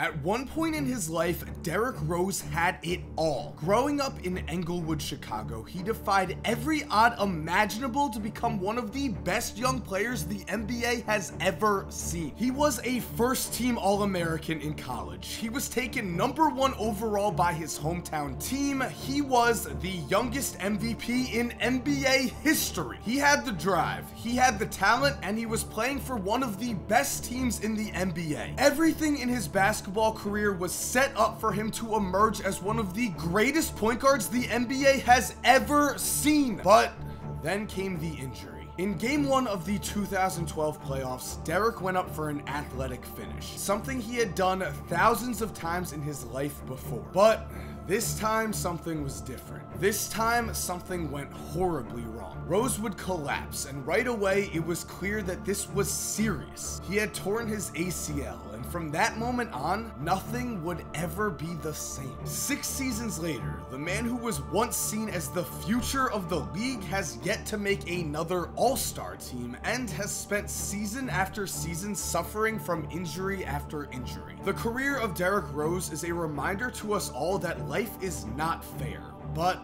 At one point in his life, Derrick Rose had it all. Growing up in Englewood, Chicago, he defied every odd imaginable to become one of the best young players the NBA has ever seen. He was a first-team All-American in college. He was taken #1 overall by his hometown team. He was the youngest MVP in NBA history. He had the drive, he had the talent, and he was playing for one of the best teams in the NBA. Everything in his basketball career was set up for him to emerge as one of the greatest point guards the NBA has ever seen. But then came the injury. In Game 1 of the 2012 playoffs, Derrick went up for an athletic finish, something he had done thousands of times in his life before. But this time, something was different. This time, something went horribly wrong. Rose would collapse, and right away, it was clear that this was serious. He had torn his ACL, and from that moment on, nothing would ever be the same. 6 seasons later, the man who was once seen as the future of the league has yet to make another All-Star team and has spent season after season suffering from injury after injury. The career of Derrick Rose is a reminder to us all that life is not fair. But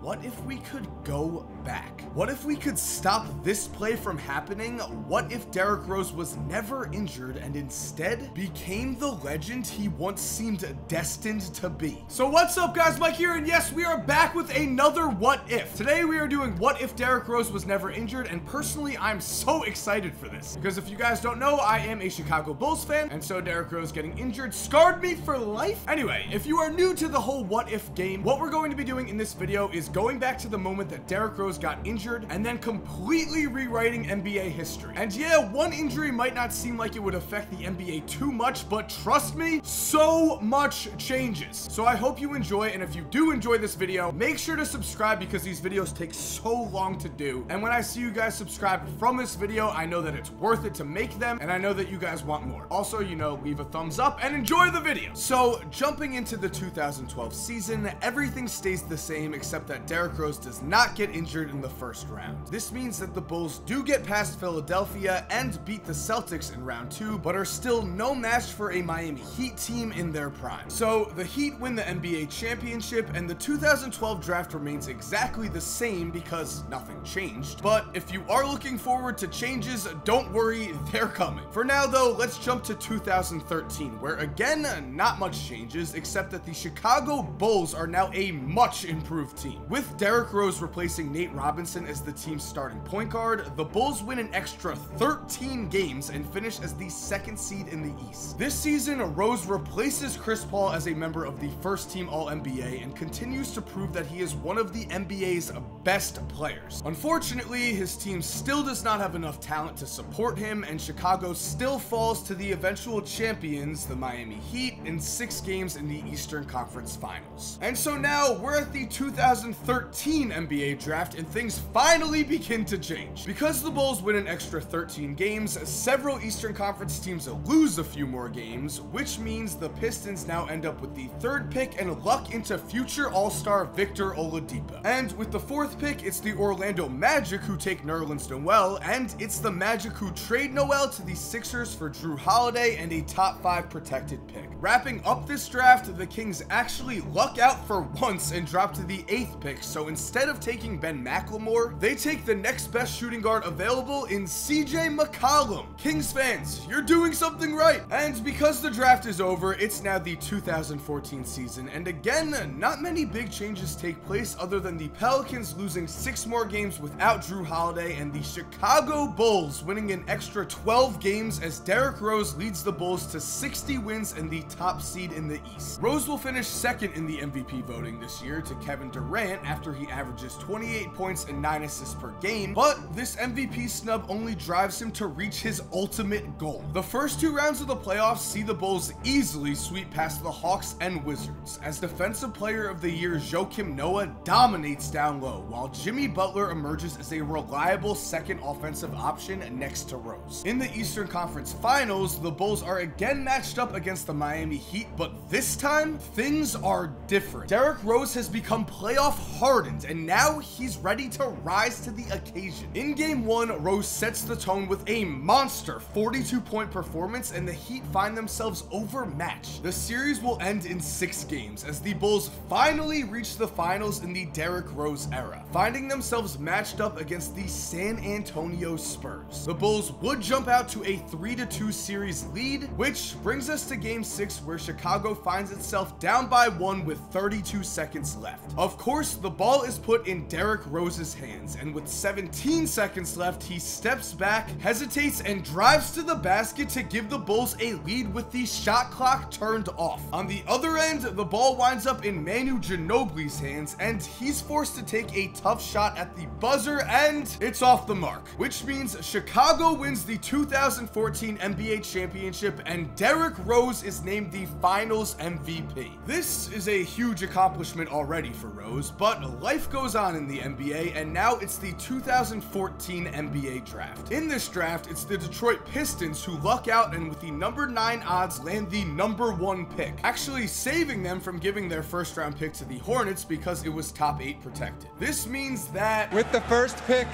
what if we could go back? What if we could stop this play from happening? What if Derrick Rose was never injured and instead became the legend he once seemed destined to be? So what's up, guys? Mike here, and yes, we are back with another What If. Today we are doing What If Derrick Rose Was Never Injured, and personally I'm so excited for this because if you guys don't know, I am a Chicago Bulls fan, and so Derrick Rose getting injured scarred me for life. Anyway, if you are new to the whole What If game, what we're going to be doing in this video is going back to the moment that Derrick Rose got injured and then completely rewriting NBA history. And yeah, one injury might not seem like it would affect the NBA too much, but trust me, so much changes. So I hope you enjoy, and if you do enjoy this video, make sure to subscribe because these videos take so long to do. And when I see you guys subscribe from this video, I know that it's worth it to make them, and I know that you guys want more. Also, you know, leave a thumbs up and enjoy the video. So jumping into the 2012 season, everything stays the same except that Derrick Rose does not get injured in the first round. This means that the Bulls do get past Philadelphia and beat the Celtics in round 2, but are still no match for a Miami Heat team in their prime. So the Heat win the NBA Championship, and the 2012 draft remains exactly the same because nothing changed. But if you are looking forward to changes, don't worry, they're coming. For now though, let's jump to 2013, where again, not much changes except that the Chicago Bulls are now a much improved team. With Derrick Rose replacing Nate Robinson as the team's starting point guard, the Bulls win an extra 13 games and finish as the 2nd seed in the East. This season, Rose replaces Chris Paul as a member of the first-team All-NBA and continues to prove that he is one of the NBA's best players. Unfortunately, his team still does not have enough talent to support him, and Chicago still falls to the eventual champions, the Miami Heat, in 6 games in the Eastern Conference Finals. And so now, we're at the 2013 NBA Draft, and things finally begin to change. Because the Bulls win an extra 13 games, several Eastern Conference teams lose a few more games, which means the Pistons now end up with the 3rd pick and luck into future All-Star Victor Oladipo. And with the 4th pick, it's the Orlando Magic who take Nerlens Noel, and it's the Magic who trade Noel to the Sixers for Drew Holiday and a top 5 protected pick. Wrapping up this draft, the Kings actually luck out for once and drop to the 8th pick, so instead of taking Ben McLemore, they take the next best shooting guard available in CJ McCollum. Kings fans, you're doing something right. And because the draft is over, it's now the 2014 season, and again, not many big changes take place other than the Pelicans losing 6 more games without Drew Holiday and the Chicago Bulls winning an extra 12 games as Derrick Rose leads the Bulls to 60 wins and the top seed in the East. Rose will finish 2nd in the MVP voting this year to Kevin Durant after he averages 28 points and 9 assists per game, but this MVP snub only drives him to reach his ultimate goal. The first 2 rounds of the playoffs see the Bulls easily sweep past the Hawks and Wizards, as Defensive Player of the Year Joakim Noah dominates down low, while Jimmy Butler emerges as a reliable 2nd offensive option next to Rose. In the Eastern Conference Finals, the Bulls are again matched up against the Miami Heat, but this time, things are different. Derrick Rose has become playoff hardened, and now he's ready ready to rise to the occasion. In game one, Rose sets the tone with a monster 42-point performance, and the Heat find themselves overmatched. The series will end in 6 games as the Bulls finally reach the finals in the Derrick Rose era, finding themselves matched up against the San Antonio Spurs. The Bulls would jump out to a 3-2 series lead, which brings us to game 6, where Chicago finds itself down by 1 with 32 seconds left. Of course, the ball is put in Derrick Rose's hands, and with 17 seconds left, he steps back, hesitates, and drives to the basket to give the Bulls a lead with the shot clock turned off. On the other end, the ball winds up in Manu Ginobili's hands, and he's forced to take a tough shot at the buzzer, and it's off the mark, which means Chicago wins the 2014 NBA Championship, and Derrick Rose is named the Finals MVP. This is a huge accomplishment already for Rose, but life goes on in the NBA, and now it's the 2014 NBA Draft. In this draft, it's the Detroit Pistons who luck out and with the number 9 odds land the number 1 pick, actually saving them from giving their first round pick to the Hornets because it was top 8 protected. This means that with the first pick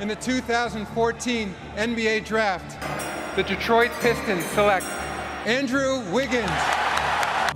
in the 2014 NBA Draft, the Detroit Pistons select Andrew Wiggins.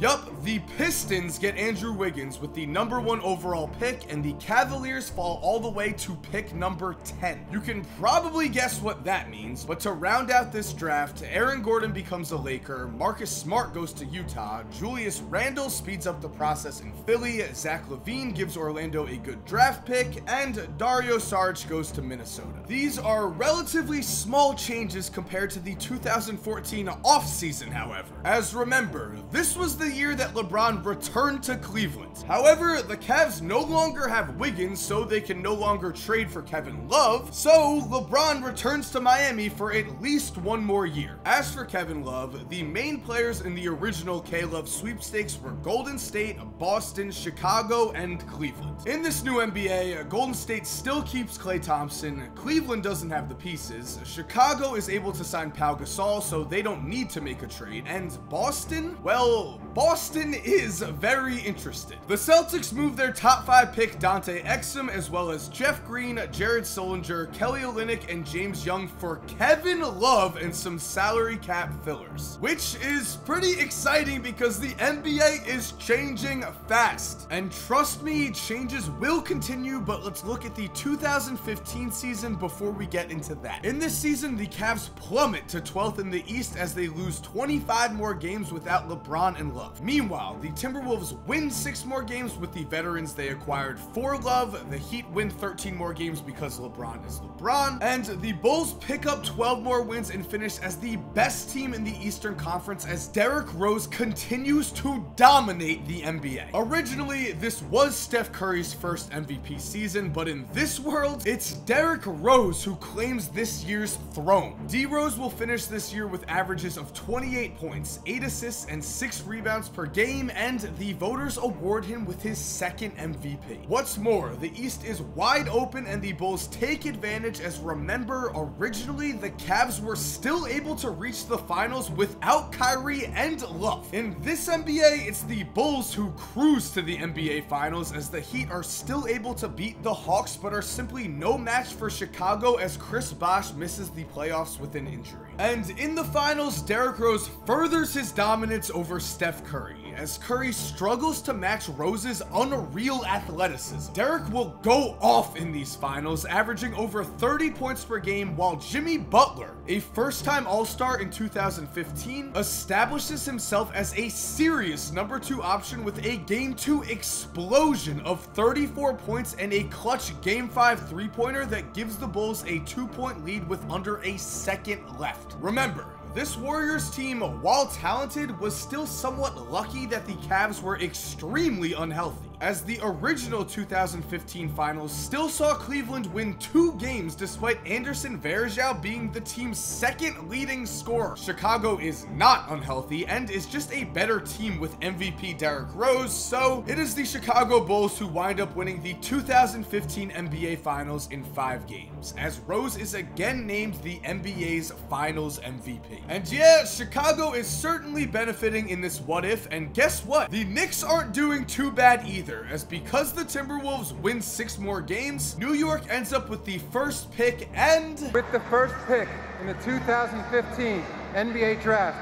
Yup, the Pistons get Andrew Wiggins with the number 1 overall pick, and the Cavaliers fall all the way to pick number 10. You can probably guess what that means, but to round out this draft, Aaron Gordon becomes a Laker, Marcus Smart goes to Utah, Julius Randle speeds up the process in Philly, Zach LaVine gives Orlando a good draft pick, and Dario Saric goes to Minnesota. These are relatively small changes compared to the 2014 offseason, however, as remember, this was the year that LeBron returned to Cleveland. However, the Cavs no longer have Wiggins, so they can no longer trade for Kevin Love, so LeBron returns to Miami for at least 1 more year. As for Kevin Love, the main players in the original K-Love sweepstakes were Golden State, Boston, Chicago, and Cleveland. In this new NBA, Golden State still keeps Klay Thompson, Cleveland doesn't have the pieces, Chicago is able to sign Pau Gasol, so they don't need to make a trade, and Boston? Well, Boston is very interested. The Celtics move their top 5 pick Dante Exum, as well as Jeff Green, Jared Solinger, Kelly Olynyk, and James Young for Kevin Love and some salary cap fillers, which is pretty exciting because the NBA is changing fast. And trust me, changes will continue, but let's look at the 2015 season before we get into that. In this season, the Cavs plummet to 12th in the East as they lose 25 more games without LeBron and Love. Meanwhile, the Timberwolves win 6 more games with the veterans they acquired for Love, the Heat win 13 more games because LeBron is LeBron, and the Bulls pick up 12 more wins and finish as the best team in the Eastern Conference as Derrick Rose continues to dominate the NBA. Originally, this was Steph Curry's first MVP season, but in this world, it's Derrick Rose who claims this year's throne. D-Rose will finish this year with averages of 28 points, 8 assists, and 6 rebounds per game, and the voters award him with his second MVP. What's more, the East is wide open and the Bulls take advantage as, remember, originally the Cavs were still able to reach the finals without Kyrie and Love. In this NBA, it's the Bulls who cruise to the NBA finals as the Heat are still able to beat the Hawks but are simply no match for Chicago as Chris Bosh misses the playoffs with an injury. And in the finals, Derrick Rose furthers his dominance over Steph Curry, as Curry struggles to match Rose's unreal athleticism. Derrick will go off in these finals, averaging over 30 points per game, while Jimmy Butler, a first-time All-Star in 2015, establishes himself as a serious number 2 option with a Game 2 explosion of 34 points and a clutch Game 5 3-pointer that gives the Bulls a 2-point lead with under a second left. Remember, this Warriors team, while talented, was still somewhat lucky that the Cavs were extremely unhealthy, as the original 2015 finals still saw Cleveland win 2 games despite Anderson Varejao being the team's second leading scorer. Chicago is not unhealthy and is just a better team with MVP Derrick Rose, so it is the Chicago Bulls who wind up winning the 2015 NBA Finals in 5 games, as Rose is again named the NBA's Finals MVP. And yeah, Chicago is certainly benefiting in this what if, and guess what? The Knicks aren't doing too bad either. either, as because the Timberwolves win 6 more games, New York ends up with the first pick and... With the first pick in the 2015 NBA Draft,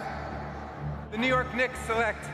the New York Knicks select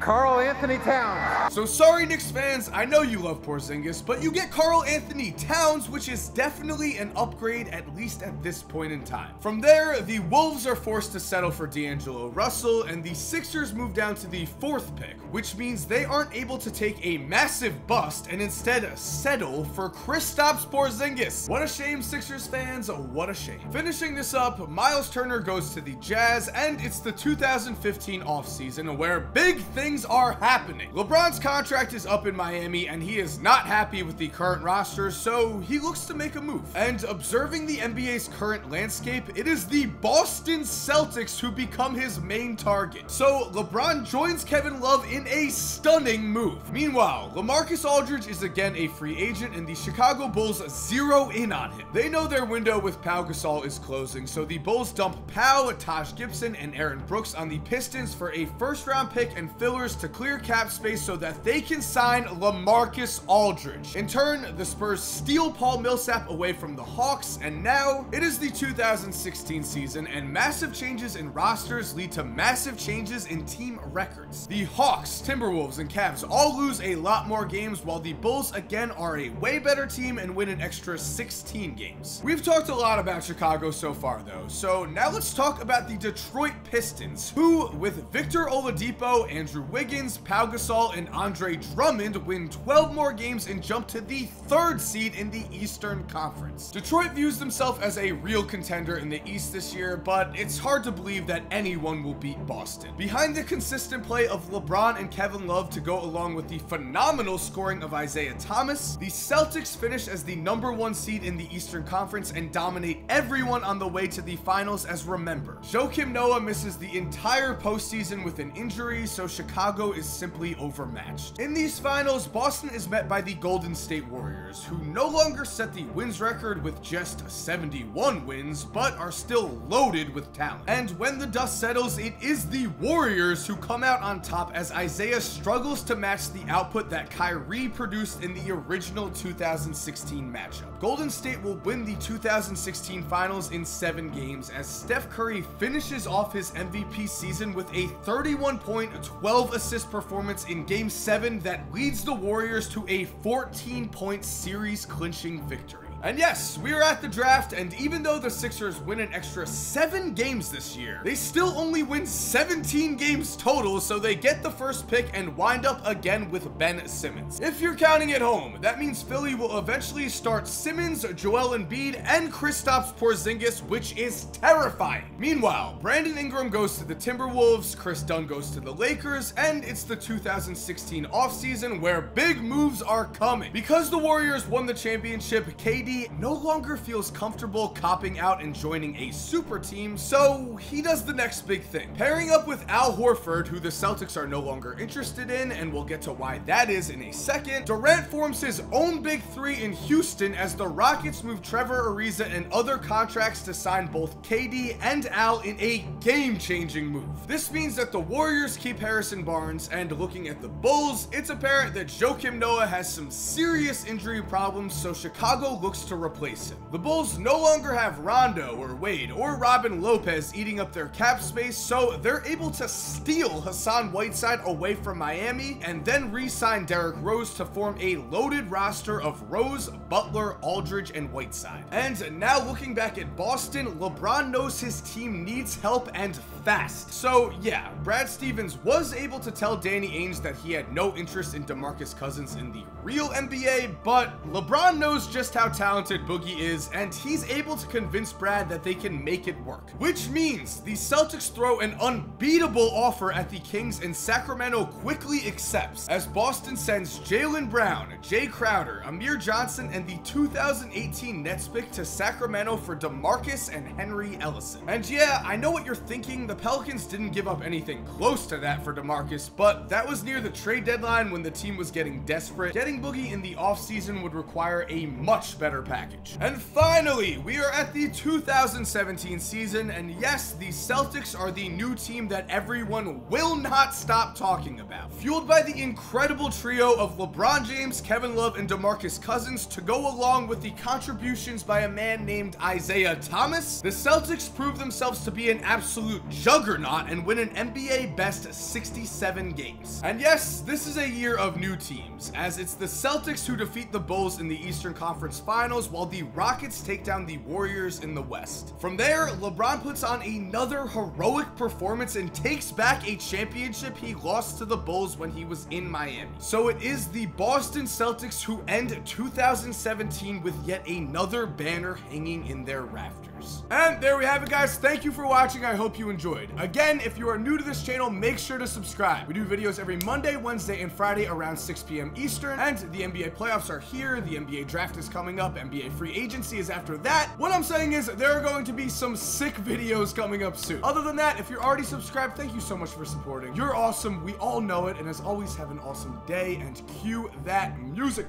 Carl Anthony Towns. So sorry, Knicks fans, I know you love Porzingis, but you get Carl Anthony Towns, which is definitely an upgrade, at least at this point in time. From there, the Wolves are forced to settle for D'Angelo Russell, and the Sixers move down to the 4th pick, which means they aren't able to take a massive bust and instead settle for Kristaps Porzingis. What a shame, Sixers fans, what a shame. Finishing this up, Miles Turner goes to the Jazz, and it's the 2015 offseason where big things are happening. LeBron's contract is up in Miami, and he is not happy with the current roster, so he looks to make a move. And observing the NBA's current landscape, it is the Boston Celtics who become his main target. So LeBron joins Kevin Love in a stunning move. Meanwhile, LaMarcus Aldridge is again a free agent, and the Chicago Bulls zero in on him. They know their window with Pau Gasol is closing, so the Bulls dump Pau, Taj Gibson, and Aaron Brooks on the Pistons for a first-round pick and fillers to clear cap space so that they can sign LaMarcus Aldridge. In turn, the Spurs steal Paul Millsap away from the Hawks, and now it is the 2016 season, and massive changes in rosters lead to massive changes in team records. The Hawks, Timberwolves, and Cavs all lose a lot more games, while the Bulls again are a way better team and win an extra 16 games. We've talked a lot about Chicago so far though, so now let's talk about the Detroit Pistons, who with Victor Oladipo, Andrew Wiggins, Pau Gasol, and Andre Drummond win 12 more games and jump to the 3rd seed in the Eastern Conference. Detroit views themselves as a real contender in the East this year, but it's hard to believe that anyone will beat Boston. Behind the consistent play of LeBron and Kevin Love to go along with the phenomenal scoring of Isaiah Thomas, the Celtics finish as the #1 seed in the Eastern Conference and dominate everyone on the way to the finals, as remember, Joakim Noah misses the entire postseason with an injury, so Chicago is simply overmatched. In these finals, Boston is met by the Golden State Warriors, who no longer set the wins record with just 71 wins, but are still loaded with talent. And when the dust settles, it is the Warriors who come out on top, as Isaiah struggles to match the output that Kyrie produced in the original 2016 matchup. Golden State will win the 2016 Finals in 7 games, as Steph Curry finishes off his MVP season with a 31-point, 12-assist performance in Game 7 that leads the Warriors to a 14-point series-clinching victory. And yes, we are at the draft, and even though the Sixers win an extra 7 games this year, they still only win 17 games total, so they get the first pick and wind up again with Ben Simmons. If you're counting at home, that means Philly will eventually start Simmons, Joel Embiid, and Kristaps Porzingis, which is terrifying. Meanwhile, Brandon Ingram goes to the Timberwolves, Chris Dunn goes to the Lakers, and it's the 2016 offseason where big moves are coming. Because the Warriors won the championship, KD no longer feels comfortable copping out and joining a super team, so he does the next big thing. Pairing up with Al Horford, who the Celtics are no longer interested in, and we'll get to why that is in a second, Durant forms his own big three in Houston as the Rockets move Trevor Ariza and other contracts to sign both KD and Al in a game-changing move. This means that the Warriors keep Harrison Barnes, and looking at the Bulls, it's apparent that Joakim Noah has some serious injury problems, so Chicago looks to replace him. The Bulls no longer have Rondo or Wade or Robin Lopez eating up their cap space, so they're able to steal Hassan Whiteside away from Miami and then re-sign Derrick Rose to form a loaded roster of Rose, Butler, Aldridge, and Whiteside. And now looking back at Boston, LeBron knows his team needs help, and fast. So yeah, Brad Stevens was able to tell Danny Ainge that he had no interest in DeMarcus Cousins in the real NBA, but LeBron knows just how talented Boogie is, and he's able to convince Brad that they can make it work. Which means the Celtics throw an unbeatable offer at the Kings, and Sacramento quickly accepts, as Boston sends Jaylen Brown, Jay Crowder, Amir Johnson, and the 2018 Nets pick to Sacramento for DeMarcus and Henry Ellison. And yeah, I know what you're thinking, the Pelicans didn't give up anything close to that for DeMarcus, but that was near the trade deadline when the team was getting desperate. Getting Boogie in the offseason would require a much better package. And finally, we are at the 2017 season, and yes, the Celtics are the new team that everyone will not stop talking about. Fueled by the incredible trio of LeBron James, Kevin Love, and DeMarcus Cousins, to go along with the contributions by a man named Isaiah Thomas, the Celtics proved themselves to be an absolute juggernaut and win an NBA best 67 games. And yes, this is a year of new teams, as it's the Celtics who defeat the Bulls in the Eastern Conference Finals, while the Rockets take down the Warriors in the West. From there, LeBron puts on another heroic performance and takes back a championship he lost to the Bulls when he was in Miami. So it is the Boston Celtics who end 2017 with yet another banner hanging in their rafters. And there we have it, guys. Thank you for watching. I hope you enjoyed. Again, if you are new to this channel, make sure to subscribe. We do videos every Monday, Wednesday, and Friday around 6 p.m. Eastern, and the NBA playoffs are here. The NBA draft is coming up. NBA free agency is after that. What I'm saying is there are going to be some sick videos coming up soon. Other than that, if you're already subscribed, thank you so much for supporting. You're awesome. We all know it. And as always, have an awesome day and cue that music.